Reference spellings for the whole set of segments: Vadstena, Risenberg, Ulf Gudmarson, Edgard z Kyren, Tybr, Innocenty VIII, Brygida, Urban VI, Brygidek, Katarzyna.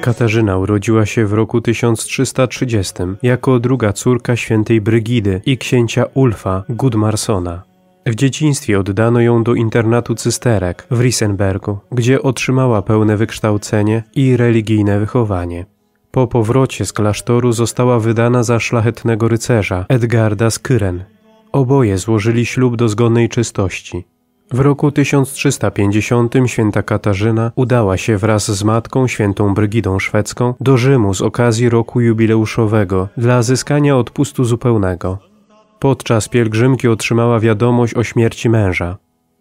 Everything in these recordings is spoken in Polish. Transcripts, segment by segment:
Katarzyna urodziła się w roku 1330 jako druga córka świętej Brygidy i księcia Ulfa Gudmarsona. W dzieciństwie oddano ją do internatu cysterek w Risenbergu, gdzie otrzymała pełne wykształcenie i religijne wychowanie. Po powrocie z klasztoru została wydana za szlachetnego rycerza Edgarda z Kyren. Oboje złożyli ślub do zgonnej czystości. W roku 1350 święta Katarzyna udała się wraz z matką świętą Brygidą szwedzką do Rzymu z okazji roku jubileuszowego dla zyskania odpustu zupełnego. Podczas pielgrzymki otrzymała wiadomość o śmierci męża.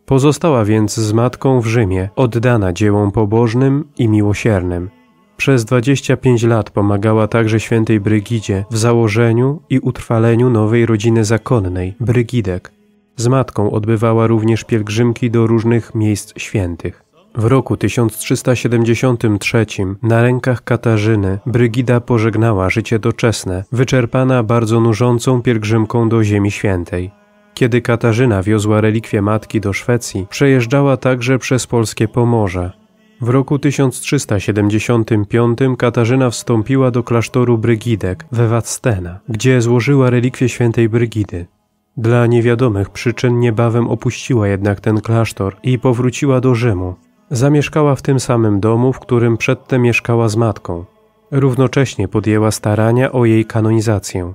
Pozostała więc z matką w Rzymie, oddana dziełom pobożnym i miłosiernym. Przez 25 lat pomagała także świętej Brygidzie w założeniu i utrwaleniu nowej rodziny zakonnej, Brygidek. Z matką odbywała również pielgrzymki do różnych miejsc świętych. W roku 1373 na rękach Katarzyny Brygida pożegnała życie doczesne, wyczerpana bardzo nużącą pielgrzymką do Ziemi Świętej. Kiedy Katarzyna wiozła relikwie matki do Szwecji, przejeżdżała także przez polskie Pomorze. W roku 1375 Katarzyna wstąpiła do klasztoru Brygidek we Vadstena, gdzie złożyła relikwie świętej Brygidy. Dla niewiadomych przyczyn niebawem opuściła jednak ten klasztor i powróciła do Rzymu. Zamieszkała w tym samym domu, w którym przedtem mieszkała z matką. Równocześnie podjęła starania o jej kanonizację.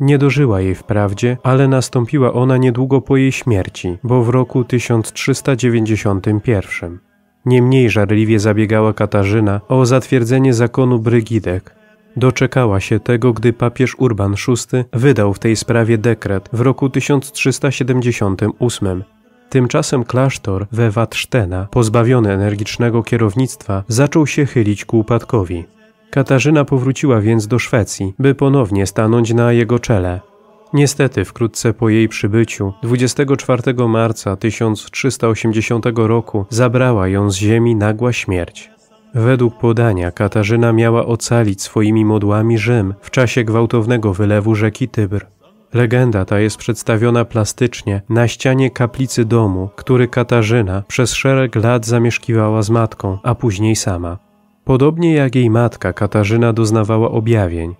Nie dożyła jej wprawdzie, ale nastąpiła ona niedługo po jej śmierci, bo w roku 1391. Niemniej żarliwie zabiegała Katarzyna o zatwierdzenie zakonu Brygidek. Doczekała się tego, gdy papież Urban VI wydał w tej sprawie dekret w roku 1378. Tymczasem klasztor we Vadstena, pozbawiony energicznego kierownictwa, zaczął się chylić ku upadkowi. Katarzyna powróciła więc do Szwecji, by ponownie stanąć na jego czele. Niestety wkrótce po jej przybyciu, 24 marca 1380 roku, zabrała ją z ziemi nagła śmierć. Według podania Katarzyna miała ocalić swoimi modłami Rzym w czasie gwałtownego wylewu rzeki Tybr. Legenda ta jest przedstawiona plastycznie na ścianie kaplicy domu, który Katarzyna przez szereg lat zamieszkiwała z matką, a później sama. Podobnie jak jej matka, Katarzyna doznawała objawień.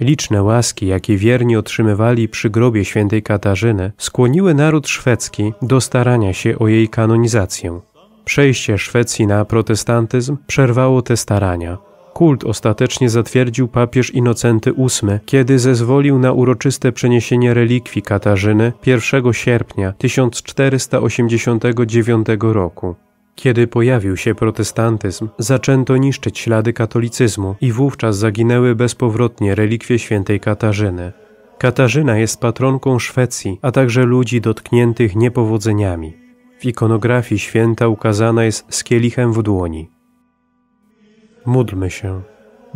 Liczne łaski, jakie wierni otrzymywali przy grobie świętej Katarzyny, skłoniły naród szwedzki do starania się o jej kanonizację. Przejście Szwecji na protestantyzm przerwało te starania. Kult ostatecznie zatwierdził papież Innocenty VIII, kiedy zezwolił na uroczyste przeniesienie relikwii Katarzyny 1 sierpnia 1489 roku. Kiedy pojawił się protestantyzm, zaczęto niszczyć ślady katolicyzmu i wówczas zaginęły bezpowrotnie relikwie świętej Katarzyny. Katarzyna jest patronką Szwecji, a także ludzi dotkniętych niepowodzeniami. W ikonografii święta ukazana jest z kielichem w dłoni. Módlmy się.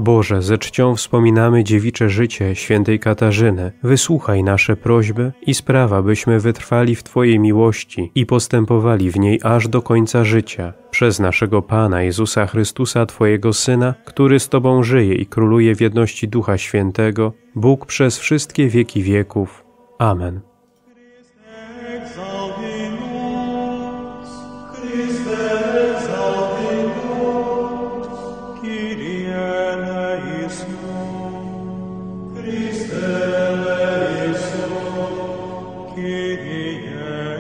Boże, ze czcią wspominamy dziewicze życie świętej Katarzyny. Wysłuchaj nasze prośby i spraw, abyśmy wytrwali w Twojej miłości i postępowali w niej aż do końca życia. Przez naszego Pana Jezusa Chrystusa, Twojego Syna, który z Tobą żyje i króluje w jedności Ducha Świętego, Bóg przez wszystkie wieki wieków. Amen. Christe, Kyrie.